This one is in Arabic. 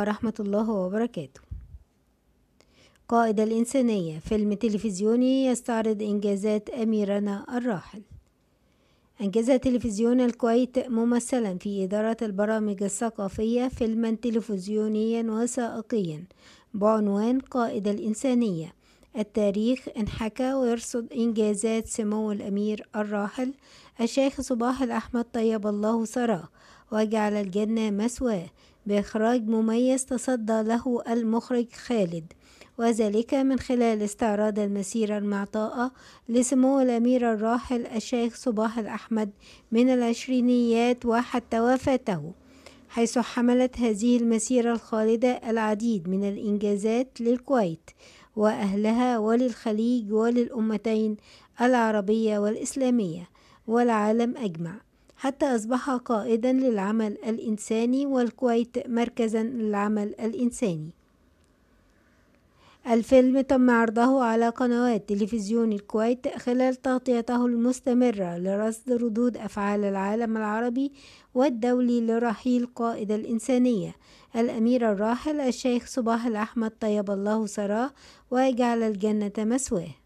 ورحمة الله وبركاته. قائد الإنسانية، فيلم تلفزيوني يستعرض إنجازات أميرنا الراحل. أنجز تلفزيون الكويت ممثلا في إدارة البرامج الثقافية فيلما تلفزيونيا وثائقيا بعنوان قائد الإنسانية، التاريخ انحكى، ويرصد إنجازات سمو الأمير الراحل الشيخ صباح الأحمد طيب الله ثراه وجعل الجنة مثواه، بإخراج مميز تصدى له المخرج خالد، وذلك من خلال استعراض المسيرة المعطاءة لسمو الأمير الراحل الشيخ صباح الأحمد من العشرينيات وحتى وفاته، حيث حملت هذه المسيرة الخالدة العديد من الإنجازات للكويت وأهلها وللخليج وللأمتين العربية والإسلامية والعالم أجمع، حتى أصبح قائدا للعمل الإنساني والكويت مركزا للعمل الإنساني. الفيلم تم عرضه على قنوات تلفزيون الكويت خلال تغطيته المستمرة لرصد ردود أفعال العالم العربي والدولي لرحيل قائد الإنسانية الأمير الراحل الشيخ صباح الأحمد طيب الله ثراه وجعل الجنة مثواه.